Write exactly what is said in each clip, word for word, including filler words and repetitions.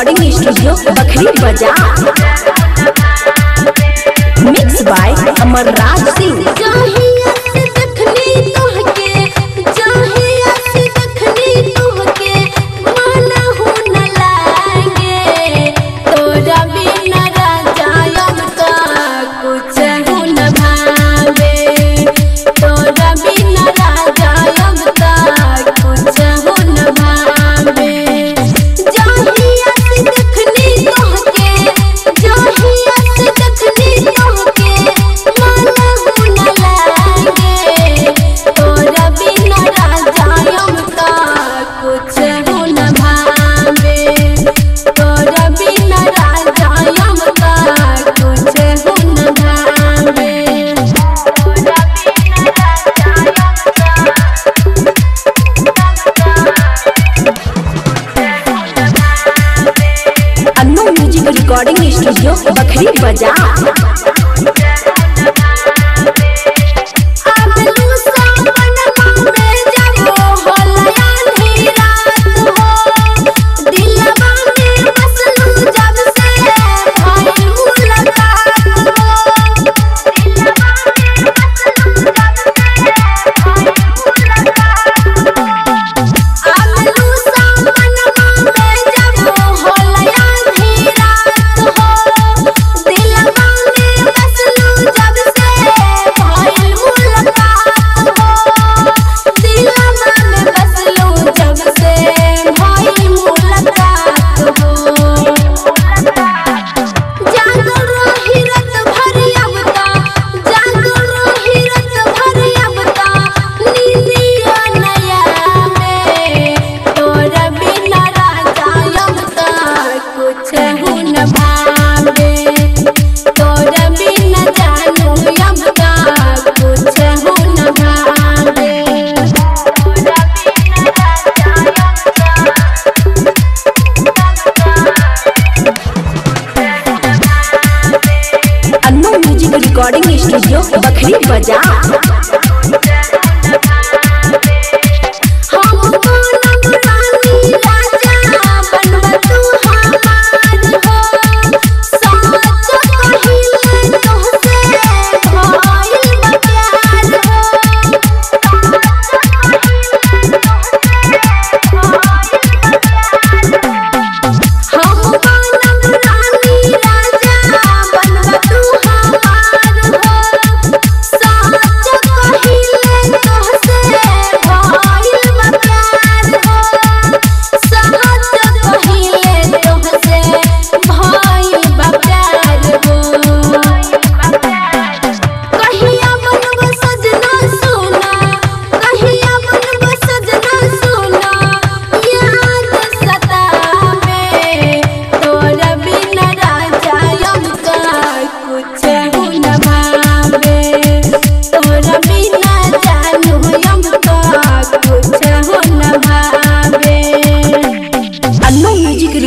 Recording studio Bakhri बजा mix by Amarraj Singh. Annu music recording studio Bakhri बजा recording studio Bakhri बजा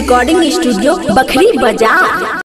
रिकॉर्डिंग स्टूडियो बखरी बजा।